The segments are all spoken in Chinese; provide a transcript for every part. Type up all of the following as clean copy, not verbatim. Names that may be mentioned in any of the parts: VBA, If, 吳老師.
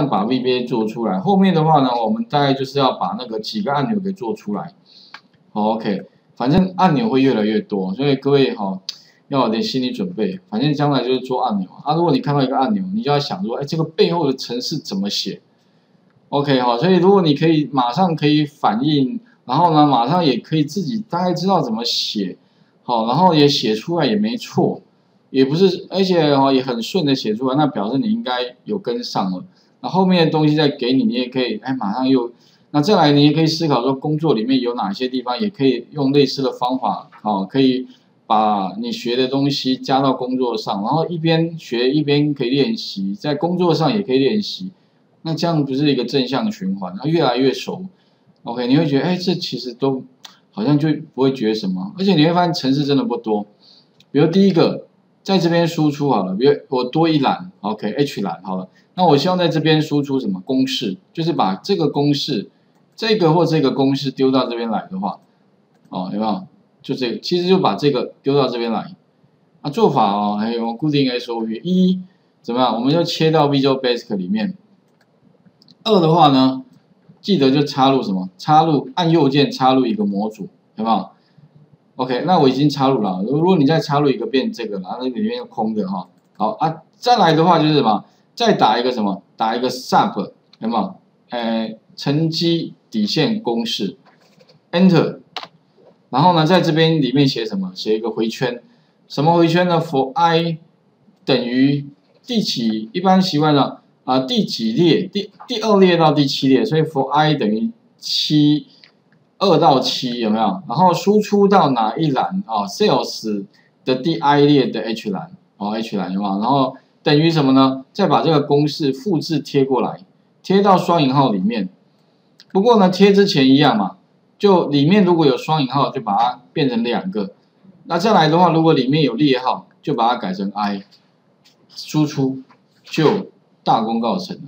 样把 VBA 做出来。后面的话呢，我们大概就是要把那个几个按钮给做出来。OK， 反正按钮会越来越多，所以各位哈、要有点心理准备。反正将来就是做按钮啊。如果你看到一个按钮，你就要想说，哎，这个背后的程式怎么写 ？OK 哈，所以如果你可以马上可以反应，然后呢，马上也可以自己大概知道怎么写，好，然后也写出来也没错。 也不是，而且也很顺的写出来，那表示你应该有跟上了。那后面的东西再给你，你也可以，哎，马上又，那再来你也可以思考说，工作里面有哪些地方也可以用类似的方法，好，可以把你学的东西加到工作上，然后一边学一边可以练习，在工作上也可以练习，那这样不是一个正向循环，那越来越熟 ，OK， 你会觉得，哎，这其实都好像就不会觉得什么，而且你会发现程式真的不多，比如第一个。 在这边输出好了，比如我多一栏 ，OK，H 栏好了。那我希望在这边输出什么公式？就是把这个公式、这个或这个公式丢到这边来的话，哦，有没有？就这个，其实就把这个丢到这边来。啊，做法哦，还有固定 SOP 一怎么样？我们就切到 Visual Basic 里面。二的话呢，记得就插入什么？插入按右键插入一个模组，有没有？ OK， 那我已经插入了。如果你再插入一个变这个，然后那里面又空的哈。好啊，再来的话就是什么？再打一个什么？打一个 sub， 有没有？乘积底线公式 ，Enter。然后呢，在这边里面写什么？写一个回圈。什么回圈呢 ？For i 等于第几？一般习惯上啊，第几列？第2列到第7列，所以 For i 等于7。 2到7有没有？然后输出到哪一栏啊 ？Sales 的第 I 列的 H 栏，哦 H 栏有没有？然后等于什么呢？再把这个公式复制贴过来，贴到双引号里面。不过呢，贴之前一样嘛，就里面如果有双引号，就把它变成2个。那再来的话，如果里面有列号，就把它改成 I。输出就大功告成了，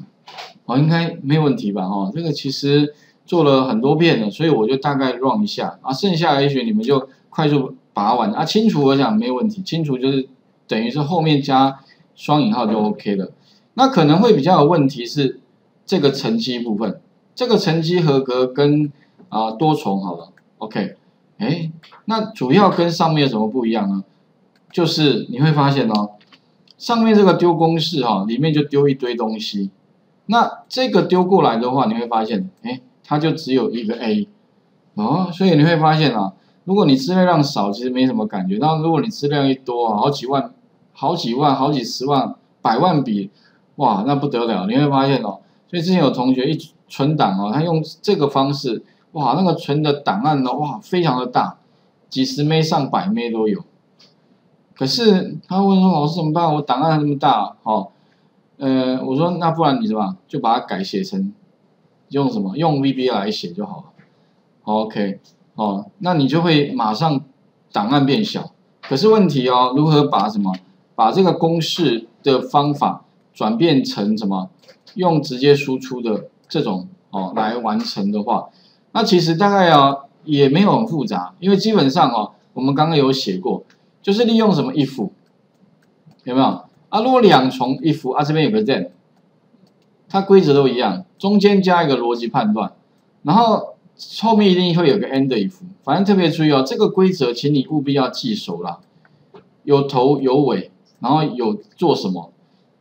哦，应该没有问题吧？哦，这个其实。 做了很多遍了，所以我就大概 run 一下啊，剩下也许你们就快速把完啊。清除我想没问题，清除就是等于是后面加双引号就 OK 了。那可能会比较有问题是这个乘积部分，这个乘积合格跟多重好了 OK， 哎，那主要跟上面有什么不一样呢？就是你会发现哦，上面这个丢公式哈、里面就丢一堆东西，那这个丢过来的话，你会发现哎。 它就只有一个 A， 哦，所以你会发现啊，如果你资料量少，其实没什么感觉；但如果你资料量一多啊，好几万、好几万、好几十万、百万笔，哇，那不得了！你会发现哦，所以之前有同学一存档哦，他用这个方式，哇，那个存的档案呢，哇，非常的大，几十枚、上百枚都有。可是他问说：“老师怎么办？我档案那么大，哦，我说那不然你怎么就把它改写成？” 用什么？用 VBA 来写就好了。OK， 哦，那你就会马上档案变小。可是问题哦，如何把什么？把这个公式的方法转变成什么？用直接输出的这种哦来完成的话，那其实大概啊也没有很复杂，因为基本上哦，我们刚刚有写过，就是利用什么 if 有没有啊？如果2重 if 啊，这边有个 then。 它规则都一样，中间加一个逻辑判断，然后后面一定会有个 end if， 反正特别注意哦，这个规则请你务必要记熟啦，有头有尾，然后有做什么。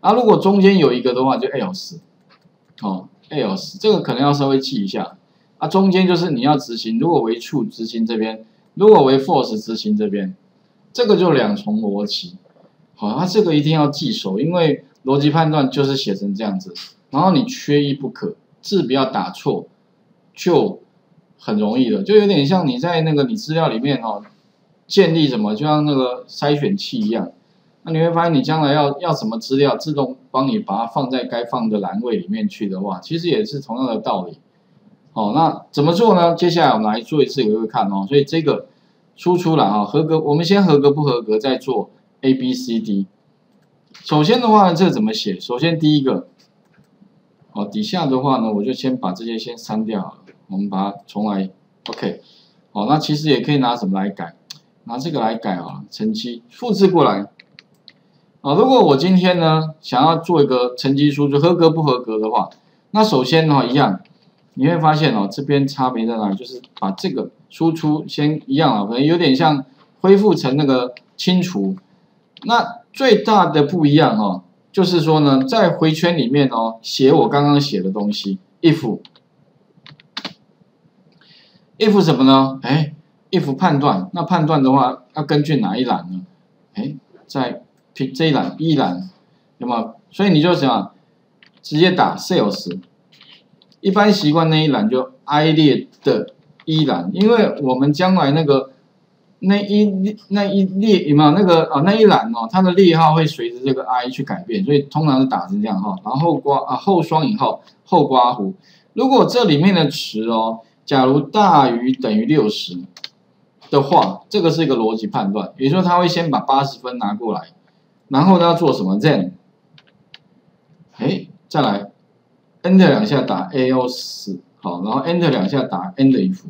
啊，如果中间有一个的话，就 else， 哦 else 这个可能要稍微记一下。啊，中间就是你要执行，如果为 true 执行这边，如果为 false 执行这边，这个就2重逻辑。好，啊，这个一定要记熟，因为逻辑判断就是写成这样子。 然后你缺一不可，字不要打错，就很容易的，就有点像你在那个你资料里面哦，建立什么，就像那个筛选器一样，那你会发现你将来要什么资料，自动帮你把它放在该放的栏位里面去的话，其实也是同样的道理。哦，那怎么做呢？接下来我们来做一次给各位看哦，所以这个输出了啊，合格，我们先合格不合格再做 A B C D。首先的话呢，这怎么写？首先第一个。 哦，底下的话呢，我就先把这些先删掉了，我们把它重来 ，OK。哦，那其实也可以拿什么来改？拿这个来改啊，乘积复制过来。啊，如果我今天呢想要做一个成绩输出，合格不合格的话，那首先呢一样，你会发现哦，这边差别在哪里？就是把这个输出先一样啊，可能有点像恢复成那个清除。那最大的不一样哦，就是说呢，在回圈里面哦，写我刚刚写的东西 ，if 什么呢？哎 ，if 判断，那判断的话要根据哪一栏呢？哎，在 这一栏一栏，有没有？所以你就什么，直接打 sales， 一般习惯那一栏就 I 列的一栏，因为我们将来那个那一列有没有那个啊、哦、那一栏哦，它的列号会随着这个 I 去改变，所以通常是打成这样哈，然后后双引号后刮弧。如果这里面的值哦，假如大于等于60的话，这个是一个逻辑判断，也就是说它会先把80分拿过来。 然后呢要做什么 ？then， 哎，再来 ，enter 两下打 AO4， 好，然后 enter 两下打 end if，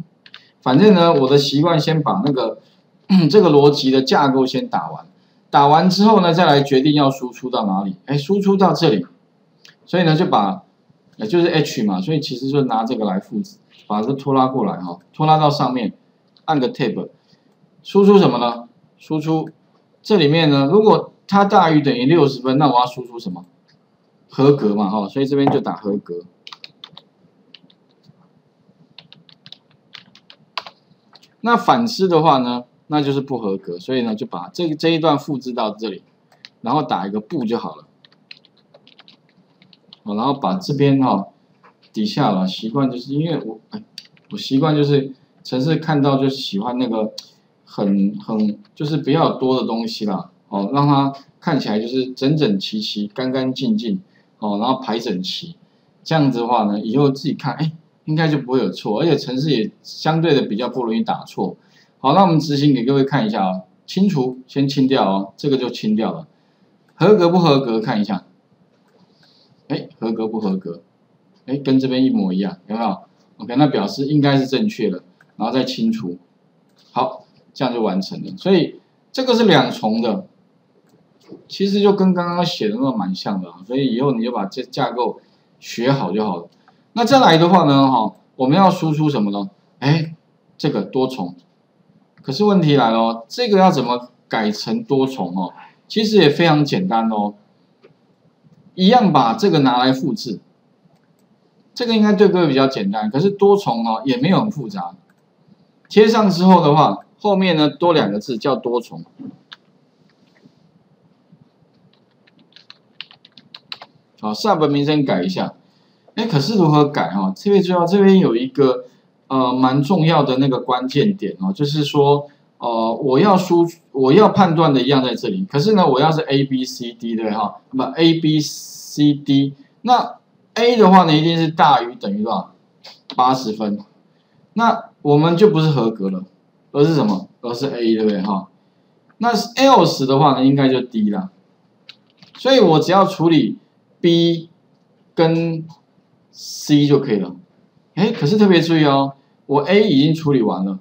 反正呢我的习惯先把那个这个逻辑的架构先打完，打完之后呢再来决定要输出到哪里，哎，输出到这里，所以呢就把就是 H 嘛，所以其实就拿这个来复制，把这拖拉过来哈，拖拉到上面，按个 tab， 输出什么呢？输出这里面呢如果 它大于等于60分，那我要输出什么？合格嘛，哈，所以这边就打合格。那反之的话呢，那就是不合格，所以呢就把这一段复制到这里，然后打一个不就好了。然后把这边哈底下了，习惯就是因为我习惯就是程式看到就喜欢那个很就是比较多的东西啦。 哦，让它看起来就是整整齐齐、干干净净哦，然后排整齐，这样子的话呢，以后自己看，哎，应该就不会有错，而且程式也相对的比较不容易打错。好，那我们执行给各位看一下哦，清除先清掉哦，这个就清掉了。合格不合格？看一下，哎，合格不合格？哎，跟这边一模一样，有没有 ？OK， 那表示应该是正确的，然后再清除。好，这样就完成了。所以这个是两重的。 其实就跟刚刚写的那蛮像的、啊，所以以后你就把这架构学好就好了。那再来的话呢，哈，我们要输出什么呢？哎，这个多重。可是问题来了，这个要怎么改成多重哦？其实也非常简单哦，一样把这个拿来复制。这个应该对各位比较简单，可是多重哦也没有很复杂。贴上之后的话，后面呢多两个字叫多重。 好 ，sub 名称改一下，哎，可是如何改哈？这边就要这边有一个蛮重要的那个关键点哦，就是说我要判断的一样在这里，可是呢我要是 A B C D 对哈，那么 A B C D 那 A 的话呢一定是大于等于多少80分，那我们就不是合格了，而是什么？而是 A 对不对哈？那 else 的话呢应该就 D 啦，所以我只要处理 B 跟 C 就可以了，哎，可是特别注意哦，我 A 已经处理完了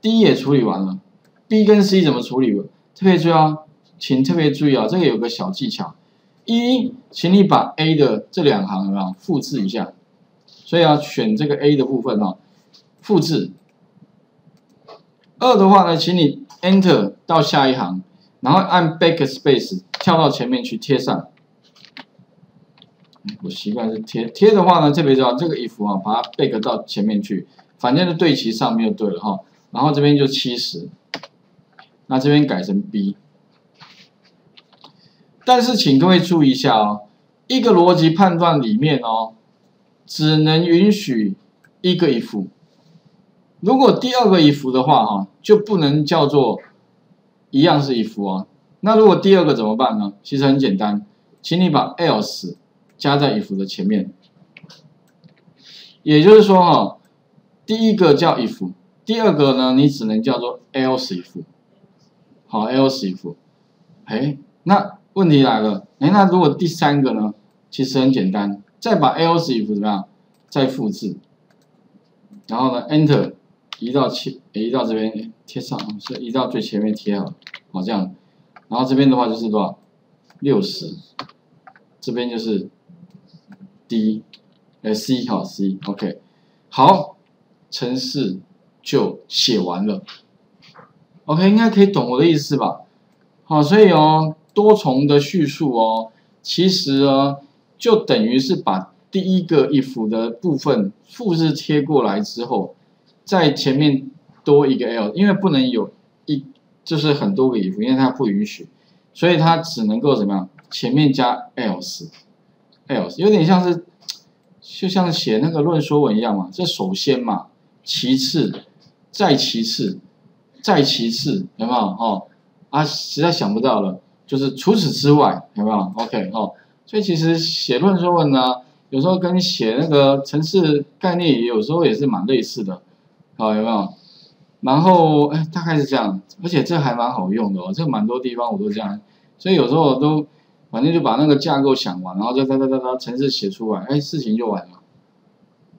，D 也处理完了 ，B 跟 C 怎么处理？特别注意哦，请特别注意哦，这个有个小技巧，一，请你把 A 的这两行啊复制一下，所以要选这个 A 的部分哦，复制。二的话呢，请你 Enter 到下一行，然后按 Backspace 跳到前面去贴上。 我习惯是贴的话呢，特别重要。这个if啊，把它 back 到前面去，反正就对齐上面就对了哈。然后这边就70，那这边改成 B。但是请各位注意一下哦，一个逻辑判断里面哦，只能允许一个if。如果第二个if的话哈，就不能叫做一样是if啊。那如果第二个怎么办呢？其实很简单，请你把 else 加在if的前面，也就是说哈，第一个叫if，第二个呢你只能叫做 else if， 好 else if， 哎，那问题来了，哎，那如果第三个呢，其实很简单，再把 else if 怎么样，再复制，然后呢 enter 移到这边贴上，移到最前面贴好，好这样，然后这边的话就是多少60，这边就是 D， C 好 C，OK， 好，程式就写完了。OK， 应该可以懂我的意思吧？好，所以哦，多重的叙述哦，其实呢，就等于是把第一个if的部分复制贴过来之后，在前面多一个 else， 因为不能有一就是很多个if，因为它不允许，所以它只能够怎么样？前面加 else，else 有点像是就像写那个论说文一样嘛，这首先嘛，其次，再其次，再其次，有没有？哦，啊，实在想不到了，就是除此之外，有没有 ？OK， 哦，所以其实写论说文呢。 有时候跟写那个程式概念，有时候也是蛮类似的，好有没有？然后哎，大概是这样，而且这还蛮好用的哦，这蛮多地方我都这样，所以有时候我都反正就把那个架构想完，然后就哒哒程式写出来，哎，事情就完了。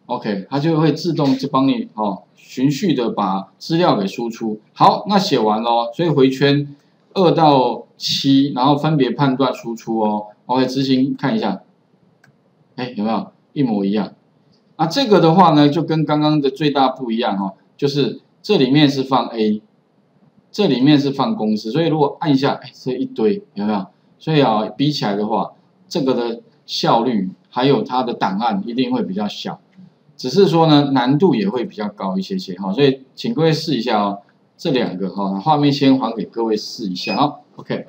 OK， 它就会自动就帮你哦循序的把资料给输出。好，那写完咯，所以回圈2到7，然后分别判断输出哦。OK， 执行看一下。 哎，有没有一模一样？啊，这个的话呢，就跟刚刚的最大不一样哦，就是这里面是放 A， 这里面是放公式，所以如果按一下，哎，这一堆有没有？所以啊，比起来的话，这个的效率还有它的档案一定会比较小，只是说呢，难度也会比较高一些些哈、哦。所以请各位试一下哦，这两个哈、哦，画面先还给各位试一下啊、哦。OK。